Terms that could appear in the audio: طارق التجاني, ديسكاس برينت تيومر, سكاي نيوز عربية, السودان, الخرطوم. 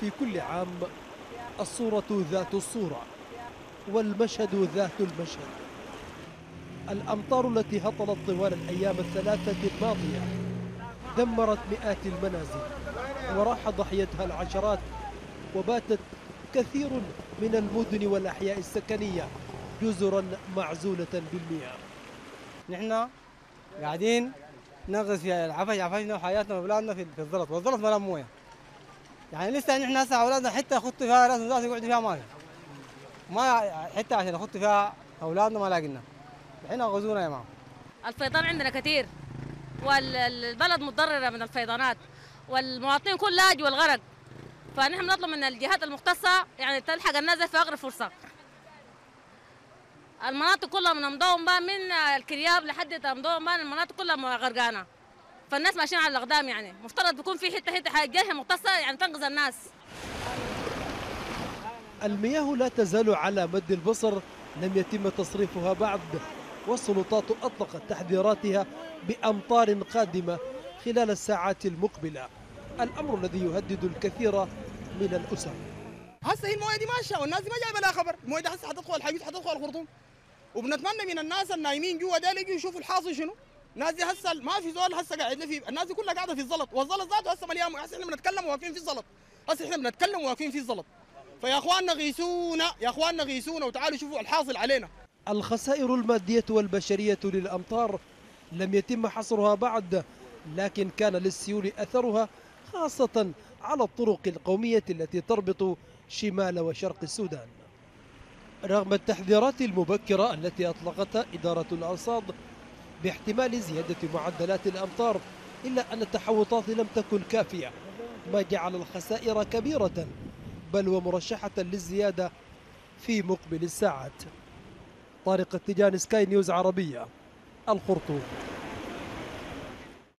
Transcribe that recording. في كل عام الصورة ذات الصورة والمشهد ذات المشهد. الأمطار التي هطلت طوال الأيام الثلاثة الماضية دمرت مئات المنازل وراح ضحيتها العشرات، وباتت كثير من المدن والأحياء السكنية جزرا معزولة بالمياه. نحن قاعدين نغرس في العفش، عفشنا وحياتنا وأولادنا في الزلط، والزلط ما له مويه. يعني لسه نحن هسه أولادنا حتى يخطوا فيها راسهم ذاتهم يقعدوا فيها ما حتى عشان يخطوا فيها أولادنا ما لاقينا. الحين غزونا يا ماما. الفيضان عندنا كثير، والبلد متضررة من الفيضانات، والمواطنين كل لاج والغرق. فنحن بنطلب من الجهات المختصة يعني تلحق الناس في أقرب فرصة. المناطق كلها من أمدوم بان من الكرياب لحد أمدوم بان المناطق كلها غرقانة، فالناس ماشيين على الأقدام. يعني مفترض بيكون في حتة حاجة جهة مختصة يعني تنقذ الناس. المياه لا تزال على مد البصر، لم يتم تصريفها بعد، والسلطات أطلقت تحذيراتها بأمطار قادمة خلال الساعات المقبلة، الأمر الذي يهدد الكثير من الأسر. هسه هي المويه دي ماشيه والناس دي ما جايبه لها خبر، المويه دي هسه حتدخل الحيوز حتدخل الخرطوم، وبنتمنى من الناس النايمين جوا ديل يجوا يشوفوا الحاصل شنو. الناس دي هسه ما في زول هسه قاعدين في، الناس دي كلها قاعده في الزلط، والزلط ذاته هسه مليان. هسه احنا بنتكلم واقفين في الزلط، هسه احنا بنتكلم واقفين في الزلط، فيا اخواننا غيثونا، يا اخواننا غيثونا وتعالوا شوفوا الحاصل علينا. الخسائر الماديه والبشريه للامطار لم يتم حصرها بعد، لكن كان للسيول اثرها خاصه على الطرق القوميه التي تربط شمال وشرق السودان. رغم التحذيرات المبكرة التي أطلقتها إدارة الأرصاد باحتمال زيادة معدلات الأمطار، إلا أن التحوطات لم تكن كافية، ما جعل الخسائر كبيرة بل ومرشحة للزيادة في مقبل الساعات. طارق التجاني، سكاي نيوز عربية، الخرطوم.